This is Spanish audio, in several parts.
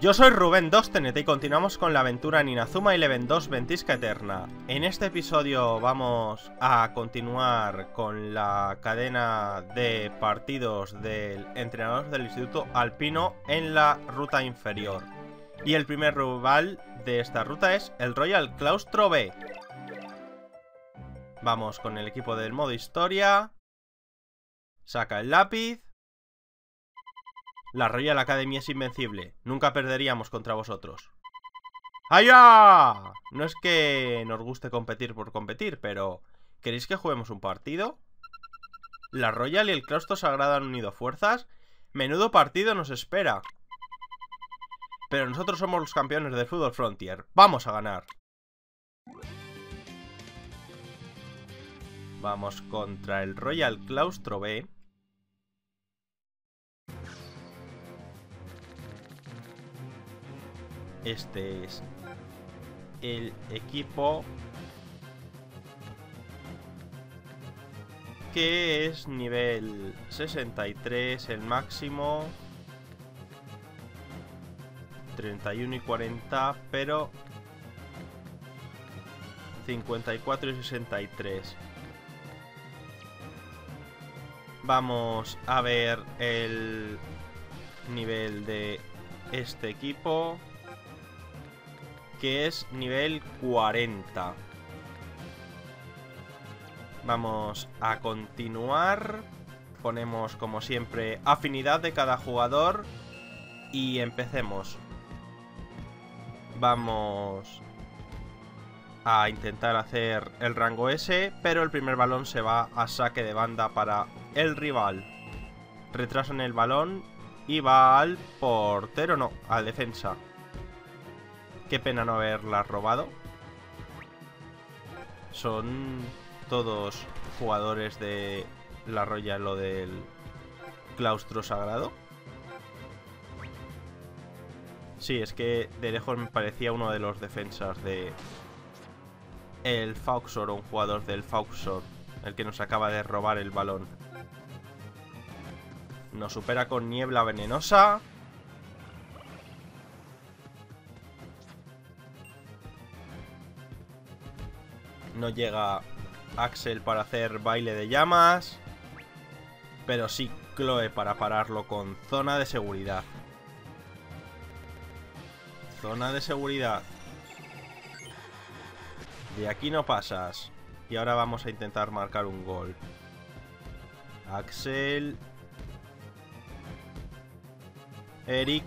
Yo soy Rubén2TNT y continuamos con la aventura en Inazuma Eleven 2 Ventisca Eterna. En este episodio vamos a continuar con la cadena de partidos del entrenador del Instituto Alpino en la ruta inferior. Y el primer rival de esta ruta es el Royal Claustro B. Vamos con el equipo del modo historia. Saca el lápiz. La Royal Academy es invencible. Nunca perderíamos contra vosotros. ¡Allá! No es que nos guste competir por competir, pero ¿queréis que juguemos un partido? La Royal y el Claustro Sagrado han unido fuerzas. Menudo partido nos espera. Pero nosotros somos los campeones del Fútbol Frontier. ¡Vamos a ganar! Vamos contra el Royal Claustro B. Este es el equipo que es nivel 63, el máximo 31 y 40, pero 54 y 63. Vamos a ver el nivel de este equipo, que es nivel 40. Vamos a continuar. Ponemos, como siempre, afinidad de cada jugador y empecemos. Vamos a intentar hacer el rango S, pero el primer balón se va a saque de banda para el rival. Retrasan el balón y va al portero, no, al defensa. Qué pena no haberla robado. Son todos jugadores de la Royal o del Claustro Sagrado. Sí, es que de lejos me parecía uno de los defensas de el Fauxor, o un jugador del Fauxor, el que nos acaba de robar el balón. Nos supera con niebla venenosa. No llega Axel para hacer baile de llamas, pero sí Chloe para pararlo con zona de seguridad. Zona de seguridad. De aquí no pasas. Y ahora vamos a intentar marcar un gol. Axel. Eric.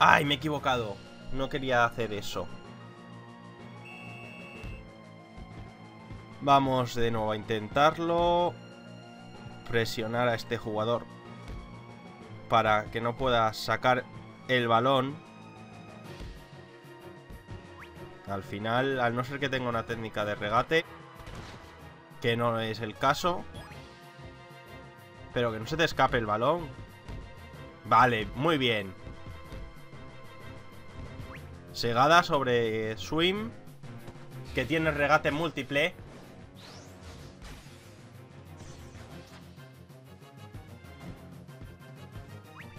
¡Ay, me he equivocado! No quería hacer eso. Vamos de nuevo a intentarlo. Presionar a este jugador para que no pueda sacar el balón. Al final, al no ser que tenga una técnica de regate, que no es el caso, pero que no se te escape el balón. Vale, muy bien. Segada sobre Swim, que tiene regate múltiple.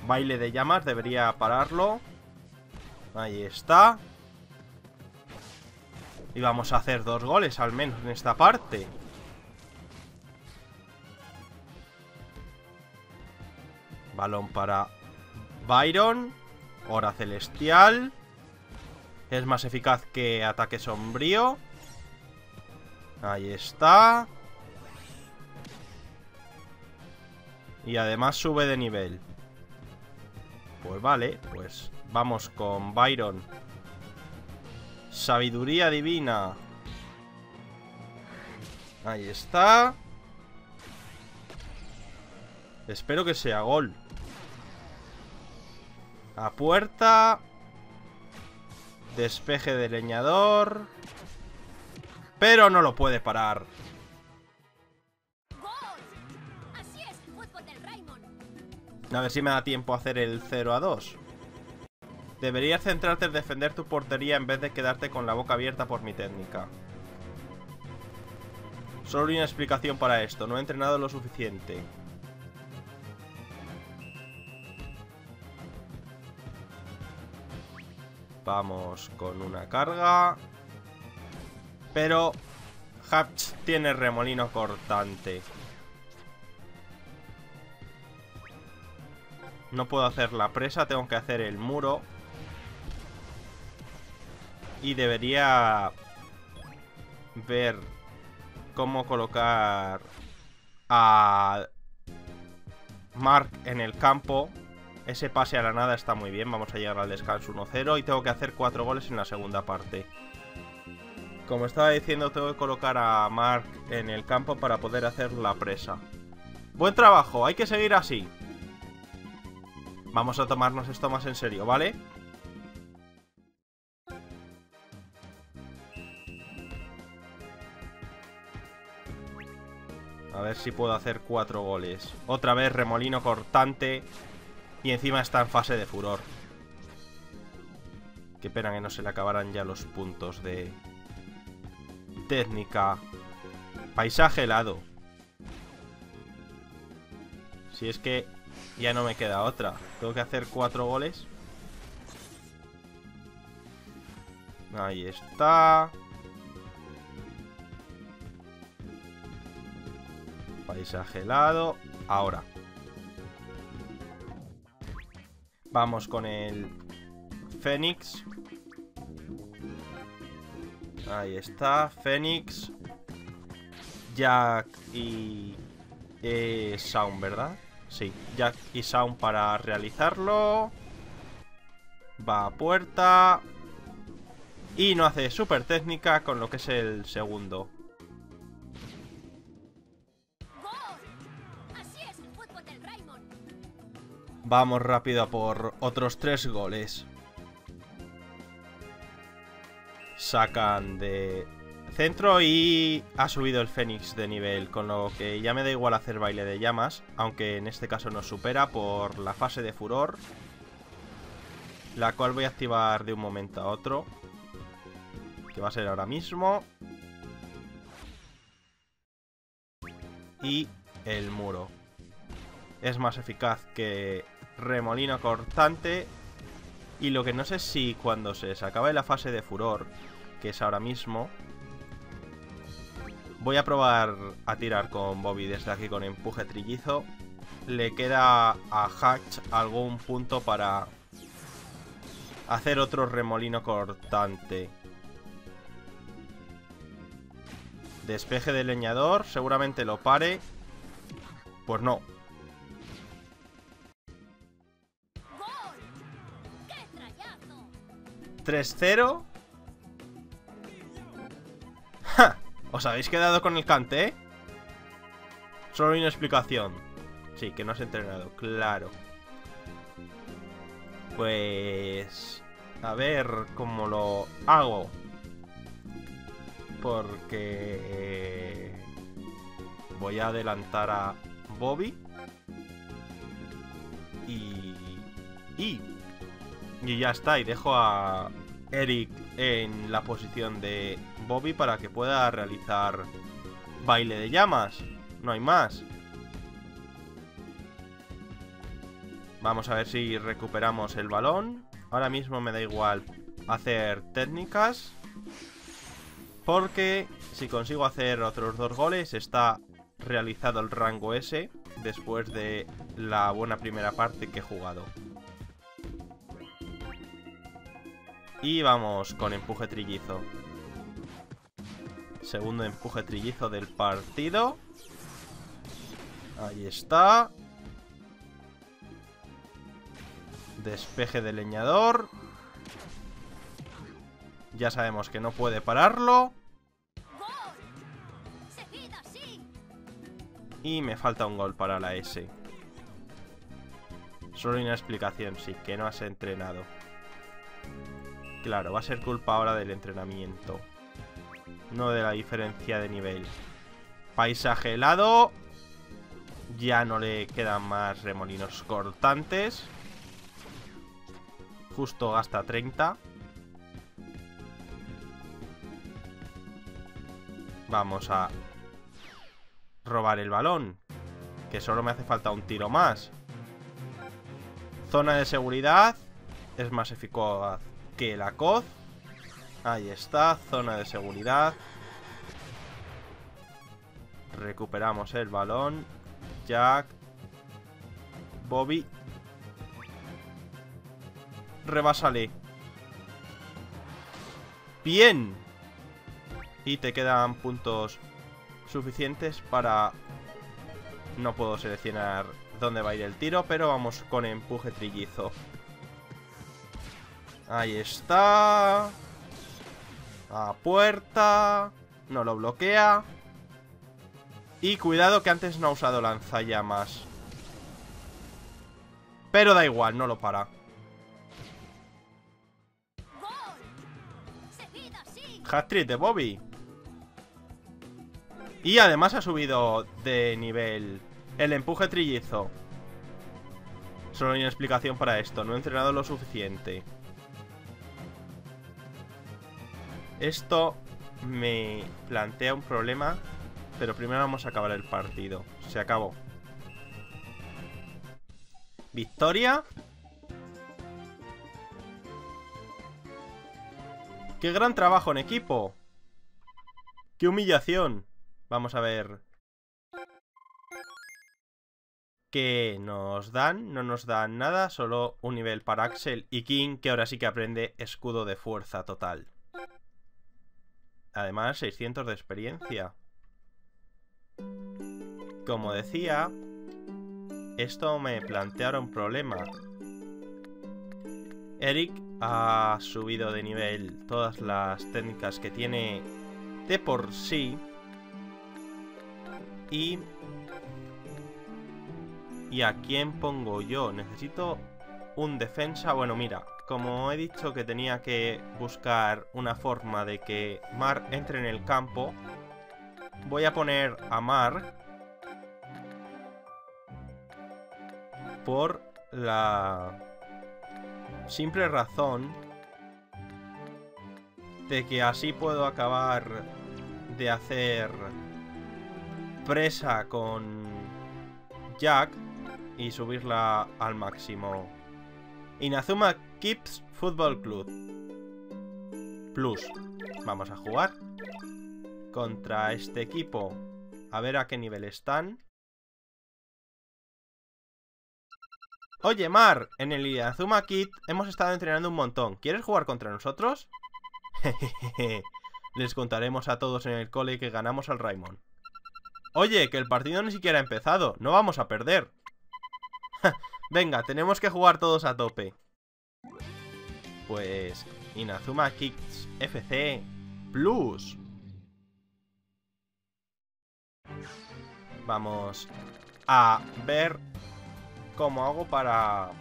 Baile de llamas, debería pararlo. Ahí está. Y vamos a hacer dos goles al menos en esta parte. Balón para Byron. Hora celestial. Es más eficaz que ataque sombrío. Ahí está. Y además sube de nivel. Pues vale, pues vamos con Byron. Sabiduría divina. Ahí está. Espero que sea gol. A puerta. Despeje de leñador. Pero no lo puede parar. A ver si me da tiempo a hacer el 0-2. Deberías centrarte en defender tu portería en vez de quedarte con la boca abierta por mi técnica. Solo hay una explicación para esto. No he entrenado lo suficiente. Vamos con una carga. Pero Hatch tiene remolino cortante. No puedo hacer la presa, tengo que hacer el muro. Y debería ver cómo colocar a Mark en el campo. Ese pase a la nada está muy bien. Vamos a llegar al descanso 1-0 y tengo que hacer 4 goles en la segunda parte. Como estaba diciendo, tengo que colocar a Mark en el campo para poder hacer la presa. Buen trabajo, hay que seguir así. Vamos a tomarnos esto más en serio, ¿vale? A ver si puedo hacer 4 goles. Otra vez remolino cortante. Y encima está en fase de furor. Qué pena que no se le acabaran ya los puntos de técnica. Paisaje helado. Si es que ya no me queda otra. Tengo que hacer 4 goles. Ahí está. Paisaje helado. Ahora vamos con el Fénix. Ahí está, Fénix, Jack y Sound, ¿verdad? Sí, Jack y Sound para realizarlo. Va a puerta. Y no hace super técnica, con lo que es el segundo. Vamos rápido a por otros 3 goles. Sacan de centro y ha subido el Fénix de nivel, con lo que ya me da igual hacer baile de llamas, aunque en este caso nos supera por la fase de furor, la cual voy a activar de un momento a otro, que va a ser ahora mismo. Y el muro es más eficaz que remolino cortante. Y lo que no sé si cuando se acabe la fase de furor, que es ahora mismo, voy a probar a tirar con Bobby desde aquí con empuje trillizo. Le queda a Hatch algún punto para hacer otro remolino cortante. Despeje del leñador, seguramente lo pare. Pues no. ¿3-0? ¡Ja! ¿Os habéis quedado con el cante, eh? Solo hay una explicación. Sí, que no has entrenado, claro. Pues... a ver cómo lo hago. Porque... voy a adelantar a Bobby. Y ya está, y dejo a Eric en la posición de Bobby para que pueda realizar baile de llamas. No hay más. Vamos a ver si recuperamos el balón. Ahora mismo me da igual hacer técnicas, porque si consigo hacer otros 2 goles está realizado el rango S después de la buena primera parte que he jugado. Y vamos con empuje trillizo. Segundo empuje trillizo del partido. Ahí está. Despeje de leñador. Ya sabemos que no puede pararlo. Y me falta un gol para la S. Solo una explicación, sí, que no has entrenado. Claro, va a ser culpa ahora del entrenamiento, no de la diferencia de nivel. Paisaje helado. Ya no le quedan más remolinos cortantes. Justo gasta 30. Vamos a robar el balón, que solo me hace falta un tiro más. Zona de seguridad. Es más eficaz que la coz. Ahí está, zona de seguridad. Recuperamos el balón. Jack. Bobby. Rebásale. Bien. Y te quedan puntos suficientes para... No puedo seleccionar dónde va a ir el tiro, pero vamos con empuje trillizo. Ahí está. A puerta. No lo bloquea. Y cuidado que antes no ha usado lanzallamas. Pero da igual, no lo para. Hat-trick de Bobby. Y además ha subido de nivel el empuje trillizo. Solo hay una explicación para esto. No he entrenado lo suficiente. Esto me plantea un problema. Pero primero vamos a acabar el partido. Se acabó. Victoria. ¡Qué gran trabajo en equipo! ¡Qué humillación! Vamos a ver... ¿Qué nos dan? No nos dan nada, solo un nivel para Axel y King, que ahora sí que aprende escudo de fuerza total. Además, 600 de experiencia. Como decía, esto me plantearon un problema. Eric ha subido de nivel todas las técnicas que tiene de por sí. ¿Y a quién pongo yo? Necesito un defensa. Bueno, mira, como he dicho que tenía que buscar una forma de que Mark entre en el campo, voy a poner a Mark por la simple razón de que así puedo acabar de hacer presa con Jack y subirla al máximo. Inazuma Kids Football Club Plus. Vamos a jugar contra este equipo. A ver a qué nivel están. Oye, Mar, en el Inazuma Kid hemos estado entrenando un montón. ¿Quieres jugar contra nosotros? Les contaremos a todos en el cole que ganamos al Raimon. Oye, que el partido ni siquiera ha empezado. No vamos a perder. Venga, tenemos que jugar todos a tope. Pues... Inazuma Kids FC Plus. Vamos a ver cómo hago para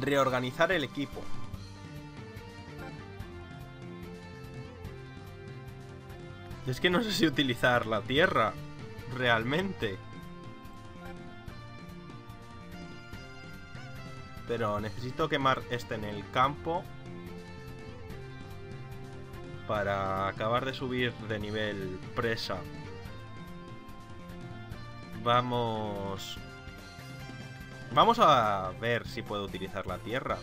reorganizar el equipo. Es que no sé si utilizar la tierra, realmente. Pero necesito quemar este en el campo para acabar de subir de nivel presa. Vamos a ver si puedo utilizar la tierra.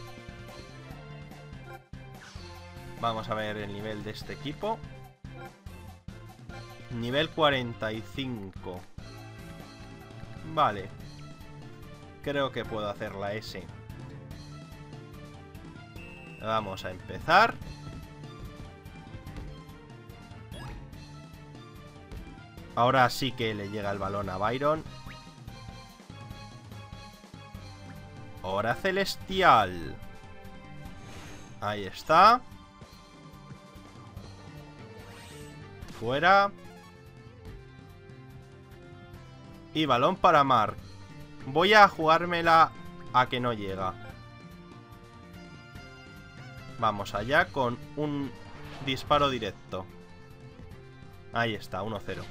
Vamos a ver el nivel de este equipo. Nivel 45. Vale. Creo que puedo hacer la S. Vamos a empezar. Ahora sí que le llega el balón a Byron. Hora celestial. Ahí está. Fuera. Y balón para Mark. Voy a jugármela a que no llega. Vamos allá con un disparo directo. Ahí está, 1-0.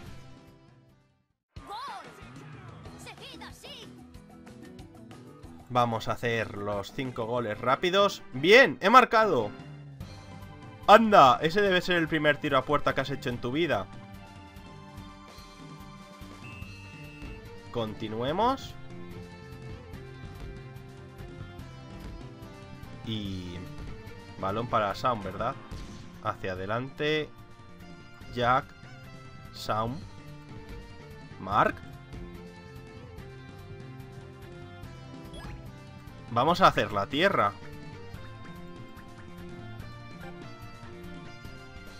Vamos a hacer los 5 goles rápidos. ¡Bien! ¡He marcado! ¡Anda! Ese debe ser el primer tiro a puerta que has hecho en tu vida. Continuemos. Y balón para Sound, ¿verdad? Hacia adelante. Jack. Sound. Mark. Vamos a hacer la tierra.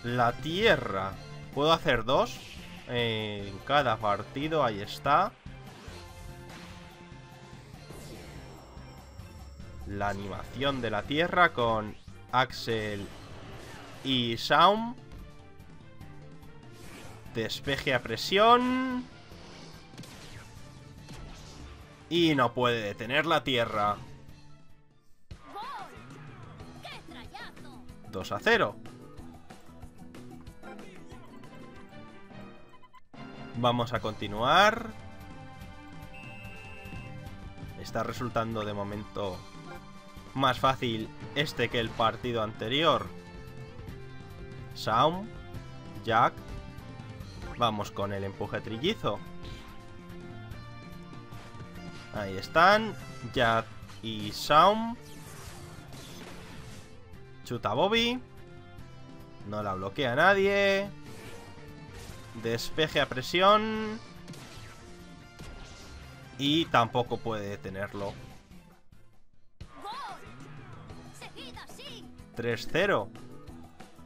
La tierra. Puedo hacer dos en cada partido. Ahí está. La animación de la tierra con Axel y Sound. Despeje a presión. Y no puede detener la tierra. 2-0. Vamos a continuar. Está resultando de momento más fácil este que el partido anterior. Sound. Jack. Vamos con el empuje trillizo. Ahí están. Jack y Sound. Chuta Bobby. No la bloquea nadie. Despeje a presión. Y tampoco puede detenerlo. 3-0.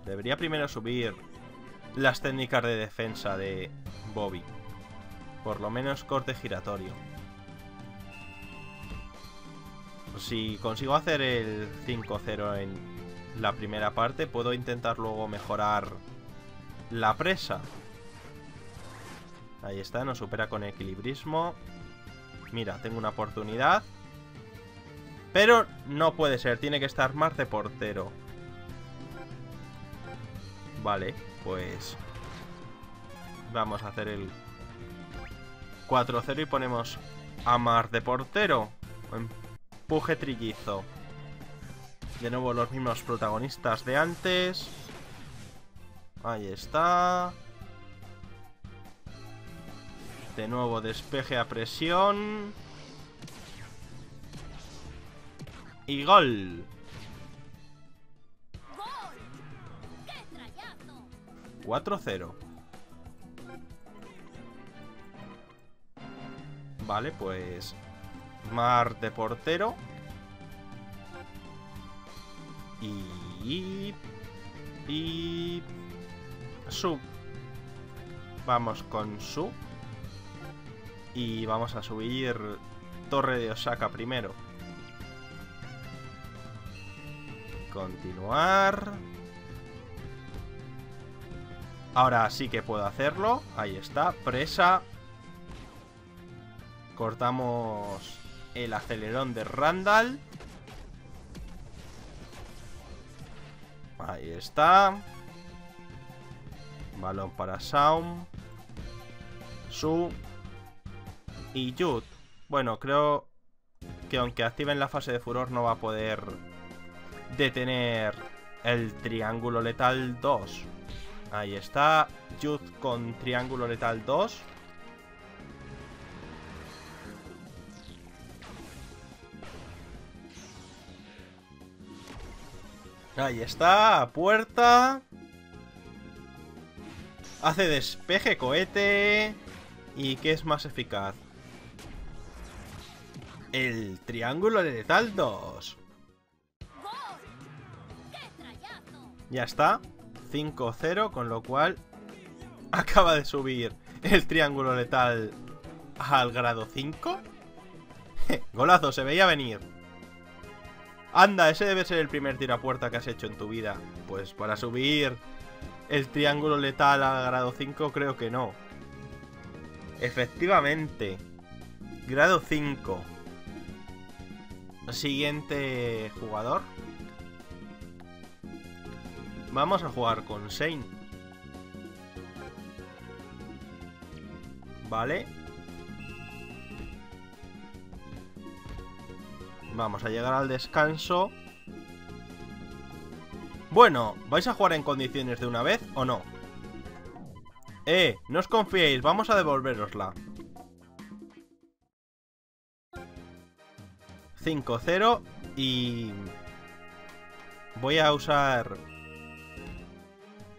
Debería primero subir las técnicas de defensa de Bobby. Por lo menos corte giratorio. Si consigo hacer el 5-0 en la primera parte, puedo intentar luego mejorar la presa. Ahí está, nos supera con equilibrismo. Mira, tengo una oportunidad. Pero no puede ser, tiene que estar más de portero. Vale, pues vamos a hacer el 4-0 y ponemos a más de portero. Empuje trillizo. De nuevo los mismos protagonistas de antes. Ahí está. De nuevo despeje a presión. Y gol. 4-0. Vale, pues Mar de portero. Y Su. Vamos con Su. Y vamos a subir Torre de Osaka primero. Continuar. Ahora sí que puedo hacerlo. Ahí está, presa. Cortamos el acelerón de Randall. Ahí está. Balón para Sound. Su. Y Jude. Bueno, creo que aunque activen la fase de furor no va a poder detener el triángulo letal 2. Ahí está. Jude con triángulo letal 2. Ahí está. Puerta. Hace despeje cohete. ¿Y qué es más eficaz? El triángulo letal 2. Ya está, 5-0, con lo cual acaba de subir el triángulo letal al grado 5. Golazo, se veía venir. Anda, ese debe ser el primer tiro a puerta que has hecho en tu vida. Pues para subir el triángulo letal al grado 5 creo que no. Efectivamente, grado 5. Siguiente jugador. Vamos a jugar con Shane. Vale. Vamos a llegar al descanso. Bueno, ¿vais a jugar en condiciones de una vez o no? No os confiéis, vamos a devolverosla. 5-0 y Voy a usar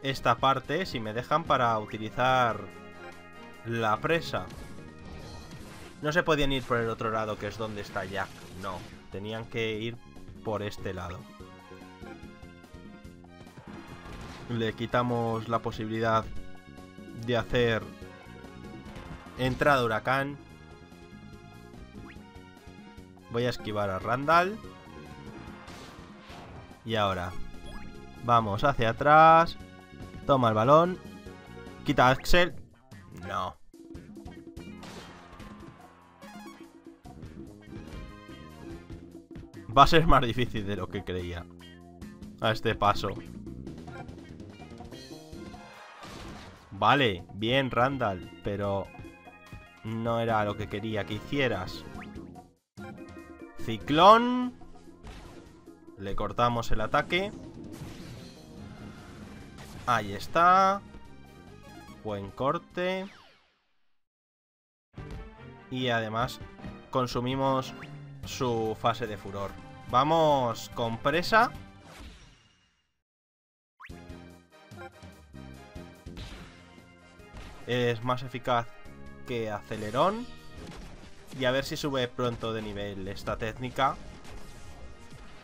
esta parte, si me dejan, para utilizar la presa. No se podían ir por el otro lado, que es donde está Jack. No, tenían que ir por este lado. Le quitamos la posibilidad de hacer entrada huracán. Voy a esquivar a Randall. Y ahora vamos hacia atrás. Toma el balón. Quita a Axel. No. Va a ser más difícil de lo que creía a este paso. Vale, bien Randall, pero no era lo que quería que hicieras. Ciclón. Le cortamos el ataque. Ahí está. Buen corte. Y además consumimos su fase de furor. Vamos con presa. Es más eficaz que acelerón. Y a ver si sube pronto de nivel esta técnica.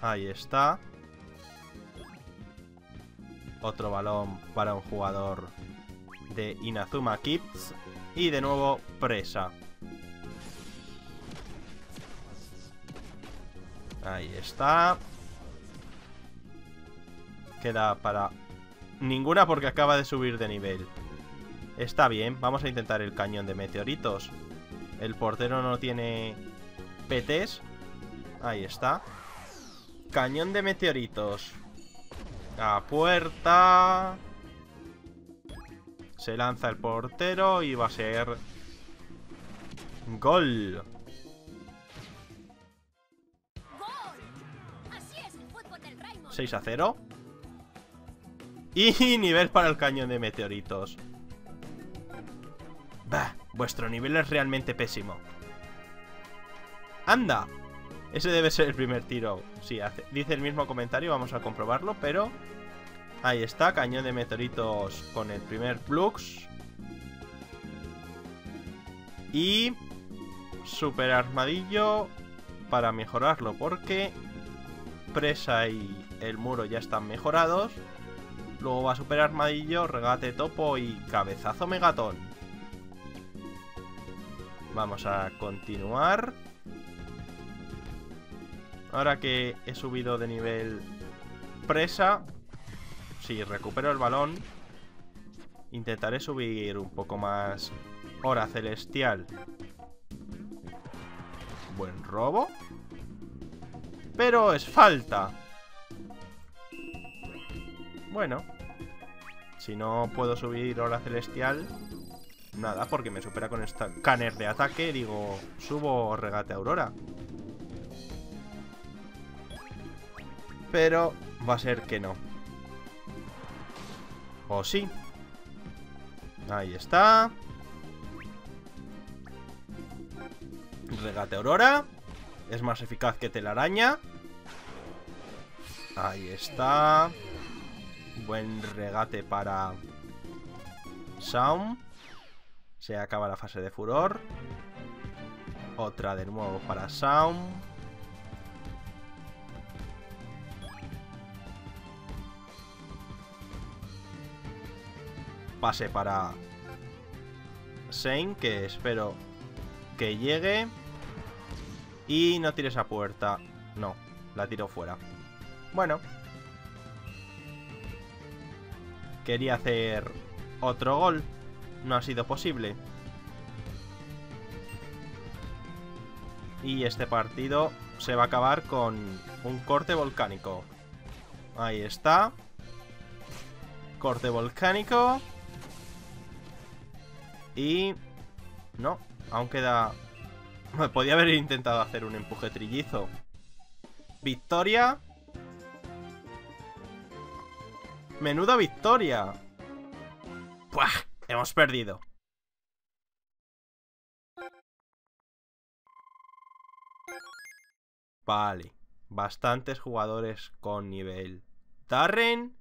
Ahí está. Otro balón para un jugador de Inazuma Kids. Y de nuevo presa. Ahí está. Queda para ninguna porque acaba de subir de nivel. Está bien, vamos a intentar el cañón de meteoritos. El portero no tiene PTs. Ahí está. Cañón de meteoritos. A puerta. Se lanza el portero y va a ser gol. Así es el fútbol del Raimon. 6-0. Y nivel para el cañón de meteoritos. Bah, vuestro nivel es realmente pésimo. ¡Anda! Ese debe ser el primer tiro. Sí, dice el mismo comentario, vamos a comprobarlo, pero... Ahí está, cañón de meteoritos con el primer flux. Y... super armadillo para mejorarlo, porque... presa y el muro ya están mejorados. Luego va super armadillo, regate topo y cabezazo megatón. Vamos a continuar. Ahora que he subido de nivel presa, si recupero el balón, intentaré subir un poco más hora celestial. Buen robo. Pero es falta. Bueno. Si no puedo subir hora celestial... nada, porque me supera con esta escáner de ataque. Digo, subo regate Aurora. Pero va a ser que no. O sí. Ahí está. Regate Aurora. Es más eficaz que telaraña. Ahí está. Buen regate para Shaun. Se acaba la fase de furor. Otra de nuevo para Shaun. Pase para Shane, que espero que llegue. Y no tires a puerta. No, la tiro fuera. Bueno. Quería hacer otro gol. No ha sido posible. Y este partido se va a acabar con un corte volcánico. Ahí está. Corte volcánico. Y... no, aún queda... podía haber intentado hacer un empuje trillizo. Victoria. Menuda victoria. ¡Puah! Hemos perdido. Vale. Bastantes jugadores con nivel Darren,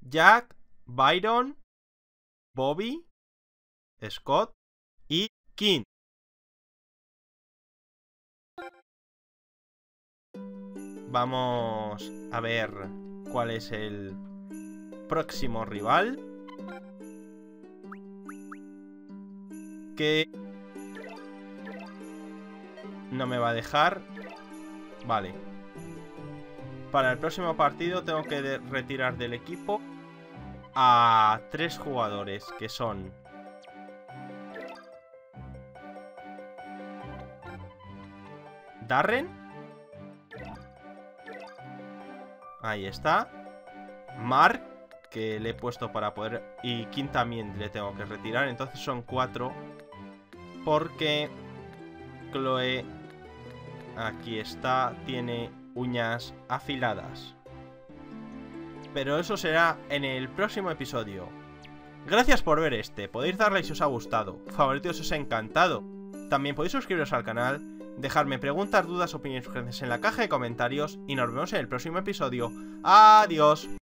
Jack, Byron, Bobby, Scott y King. Vamos a ver cuál es el próximo rival. Que no me va a dejar. Vale. Para el próximo partido tengo que retirar del equipo a 3 jugadores, que son Darren. Ahí está. Mark, que le he puesto para poder... Y Kim también le tengo que retirar. Entonces son 4. Porque Chloe, aquí está, tiene uñas afiladas. Pero eso será en el próximo episodio. Gracias por ver este. Podéis darle si os ha gustado. Favorito si os ha encantado. También podéis suscribiros al canal. Dejarme preguntas, dudas, opiniones, sugerencias en la caja de comentarios. Y nos vemos en el próximo episodio. Adiós.